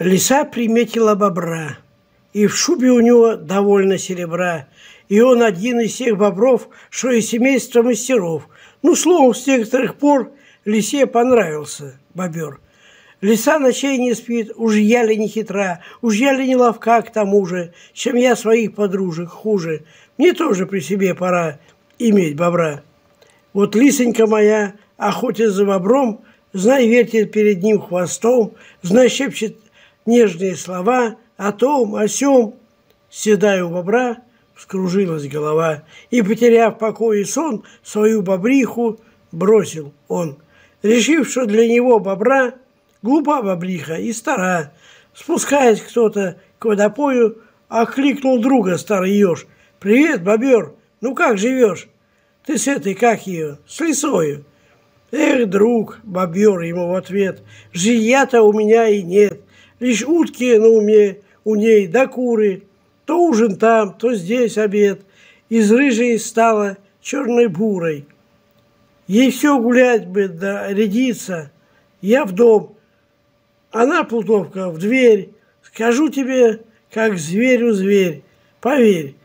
Лиса приметила бобра, и в шубе у него довольно серебра, и он один из тех бобров, что и семейство мастеров. Ну, словом, с некоторых пор лисе понравился бобер. Лиса ночей не спит, уж я ли не хитра, уж я ли не ловка к тому же, чем я своих подружек хуже. Мне тоже при себе пора иметь бобра. Вот лисонька моя, охотясь за бобром, знай, вертит перед ним хвостом, знай, шепчет нежные слова о том, о сём. Седая у бобра, вскружилась голова, и, потеряв покой и сон, свою бобриху бросил он, решив, что для него бобра глупа бобриха и стара. Спускаясь кто-то к водопою, окликнул друга старый еж: «Привет, бобер, ну как живешь? Ты с этой, как ее, с лисою?» «Эх, друг», — бобер ему в ответ, — «жилья-то у меня и нет, лишь утки на уме у ней да куры, то ужин там, то здесь обед, из рыжей стала черной-бурой. Ей все гулять бы да рядиться, я в дом, она, плутовка, в дверь, скажу тебе, как зверю зверь, поверь,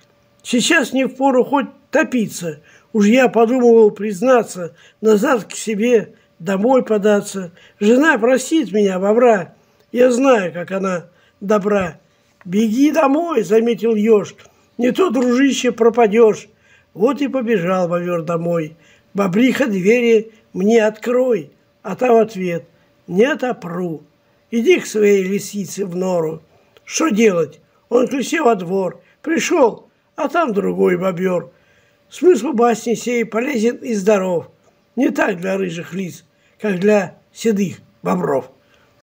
сейчас не впору хоть топиться. Уж я подумывал признаться, назад к себе, домой податься. Жена простит меня, бобра, я знаю, как она добра». «Беги домой», — заметил еж, — «не то, дружище, пропадешь». Вот и побежал бобер домой. «Бобриха, двери мне открой», а та в ответ: «Не отопру, иди к своей лисице в нору». Что делать? Он к лисе во двор пришел, а там другой бобер. Смысл басни сей полезен и здоров, не так для рыжих лис, как для седых бобров.